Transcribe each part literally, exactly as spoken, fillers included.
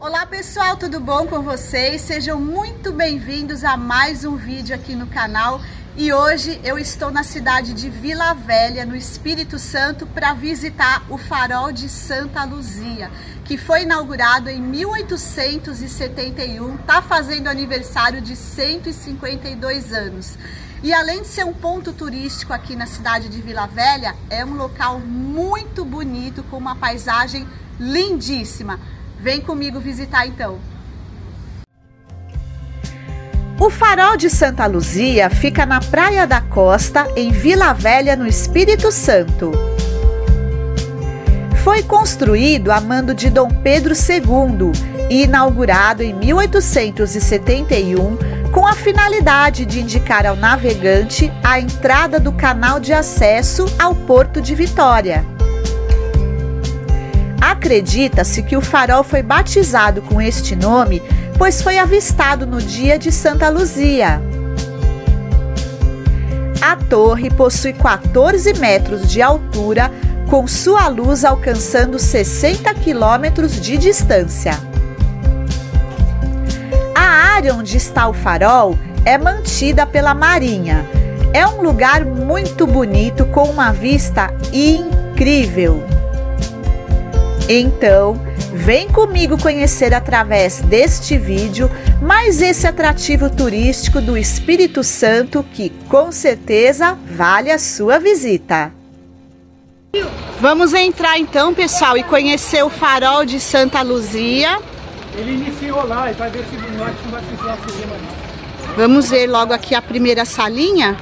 Olá pessoal, tudo bom com vocês? Sejam muito bem-vindos a mais um vídeo aqui no canal. E hoje eu estou na cidade de Vila Velha, no Espírito Santo, para visitar o Farol de Santa Luzia, que foi inaugurado em mil oitocentos e setenta e um, está fazendo aniversário de cento e cinquenta e dois anos. E além de ser um ponto turístico aqui na cidade de Vila Velha, é um local muito bonito, com uma paisagem lindíssima. Vem comigo visitar então! O Farol de Santa Luzia fica na Praia da Costa, em Vila Velha, no Espírito Santo. Foi construído a mando de Dom Pedro segundo e inaugurado em mil oitocentos e setenta e um com a finalidade de indicar ao navegante a entrada do canal de acesso ao Porto de Vitória. Acredita-se que o farol foi batizado com este nome, pois foi avistado no dia de Santa Luzia. A torre possui quatorze metros de altura, com sua luz alcançando sessenta quilômetros de distância. A área onde está o farol é mantida pela Marinha. É um lugar muito bonito, com uma vista incrível. Então, vem comigo conhecer através deste vídeo mais esse atrativo turístico do Espírito Santo, que com certeza vale a sua visita. Vamos entrar então, pessoal, e conhecer o Farol de Santa Luzia. Ele iniciou lá e vai ver se do norte não vai precisar subir mais. Vamos ver logo aqui a primeira salinha.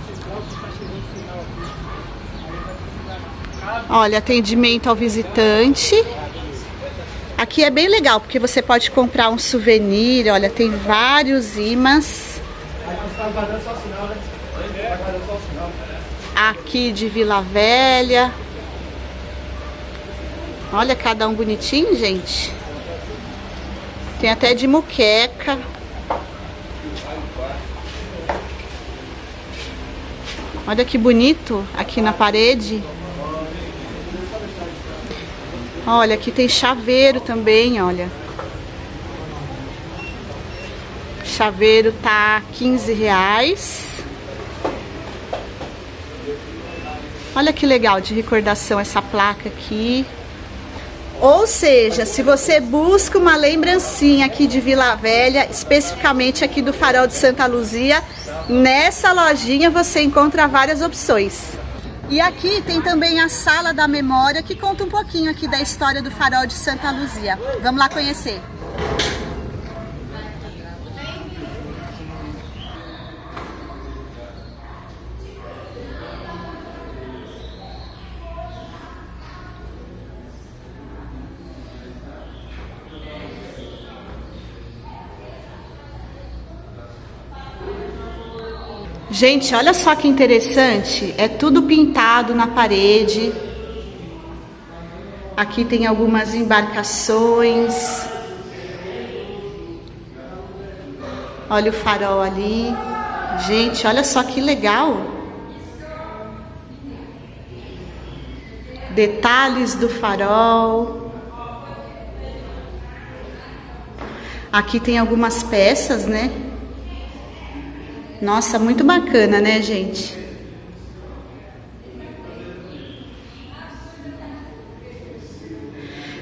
Olha, atendimento ao visitante. Aqui é bem legal, porque você pode comprar um souvenir, olha, tem vários ímãs. Aqui de Vila Velha. Olha, cada um bonitinho, gente. Tem até de muqueca. Olha que bonito aqui na parede. Olha, aqui tem chaveiro também, olha. Chaveiro tá quinze reais. Olha que legal de recordação essa placa aqui. Ou seja, se você busca uma lembrancinha aqui de Vila Velha, especificamente aqui do Farol de Santa Luzia, nessa lojinha você encontra várias opções. E aqui tem também a Sala da Memória, que conta um pouquinho aqui da história do Farol de Santa Luzia. Vamos lá conhecer. Gente, olha só que interessante, é tudo pintado na parede. Aqui tem algumas embarcações. Olha o farol ali. Gente, olha só que legal. Detalhes do farol. Aqui tem algumas peças, né? Nossa, muito bacana, né, gente?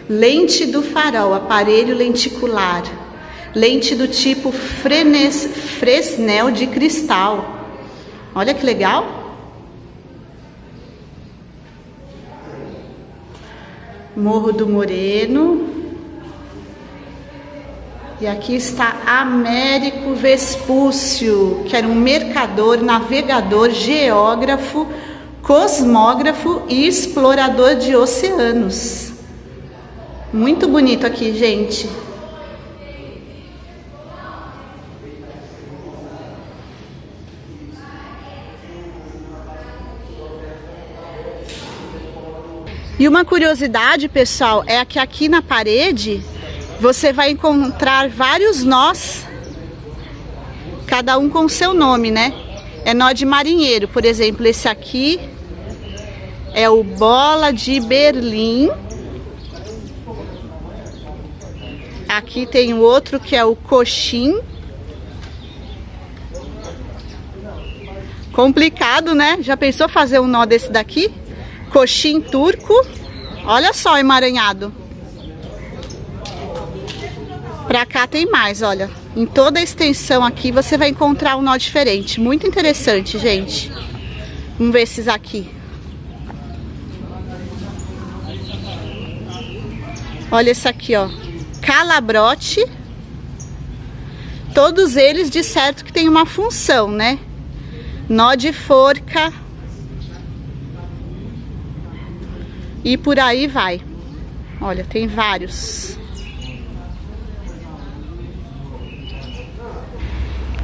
Lente do farol, aparelho lenticular. Lente do tipo Frenes, Fresnel de cristal. Olha que legal! Morro do Moreno. E aqui está Américo Vespúcio, que era um mercador, navegador, geógrafo, cosmógrafo e explorador de oceanos. Muito bonito aqui, gente. E uma curiosidade, pessoal, é que aqui na parede você vai encontrar vários nós, cada um com seu nome, né? É nó de marinheiro, por exemplo, esse aqui é o Bola de Berlim. Aqui tem outro que é o coxim. Complicado, né? Já pensou fazer um nó desse daqui? Coxim turco. Olha só, emaranhado. Pra cá tem mais, olha. Em toda a extensão aqui você vai encontrar um nó diferente. Muito interessante, gente. Vamos ver esses aqui. Olha esse aqui, ó. Calabrote. Todos eles, de certo, que tem uma função, né? Nó de forca. E por aí vai. Olha, tem vários.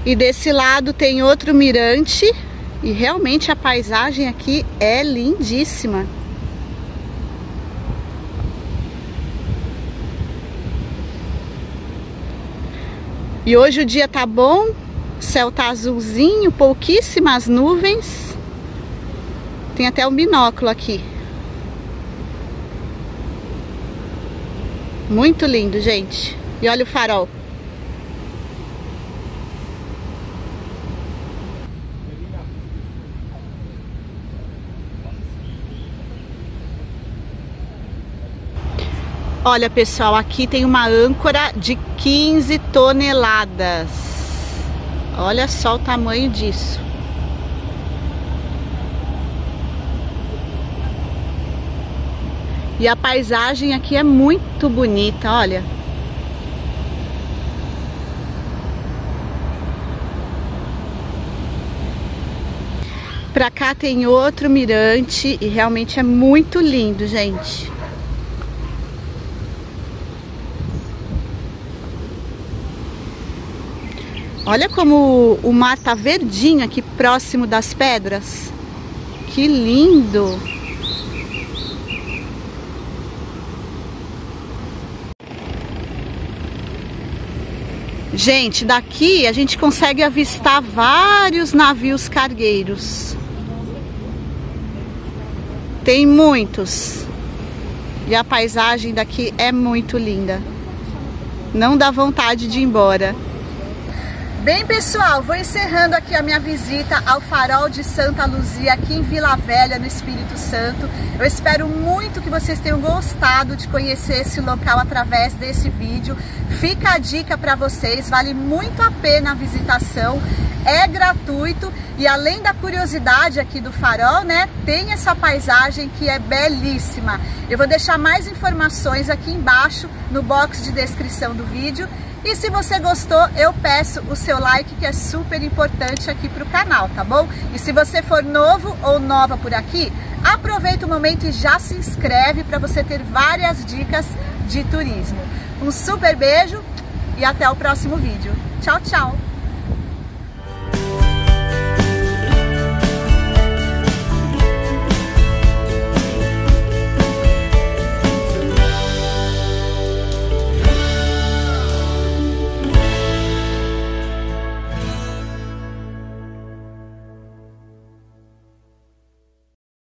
E desse lado tem outro mirante. E realmente a paisagem aqui é lindíssima. E hoje o dia tá bom, o céu tá azulzinho, pouquíssimas nuvens. Tem até um binóculo aqui. Muito lindo, gente. E olha o farol. Olha, pessoal, aqui tem uma âncora de quinze toneladas. Olha só o tamanho disso. E a paisagem aqui é muito bonita, olha. Pra cá tem outro mirante e realmente é muito lindo, gente. Olha como o mar tá verdinho aqui próximo das pedras. Que lindo! Gente, daqui a gente consegue avistar vários navios cargueiros. Tem muitos. E a paisagem daqui é muito linda. Não dá vontade de ir embora. Bem, pessoal, vou encerrando aqui a minha visita ao Farol de Santa Luzia, aqui em Vila Velha, no Espírito Santo. Eu espero muito que vocês tenham gostado de conhecer esse local através desse vídeo. Fica a dica para vocês, vale muito a pena a visitação, é gratuito. E além da curiosidade aqui do farol, né, tem essa paisagem que é belíssima. Eu vou deixar mais informações aqui embaixo no box de descrição do vídeo. E se você gostou, eu peço o seu like, que é super importante aqui para o canal, tá bom? E se você for novo ou nova por aqui, aproveita o momento e já se inscreve para você ter várias dicas de turismo. Um super beijo e até o próximo vídeo. Tchau, tchau!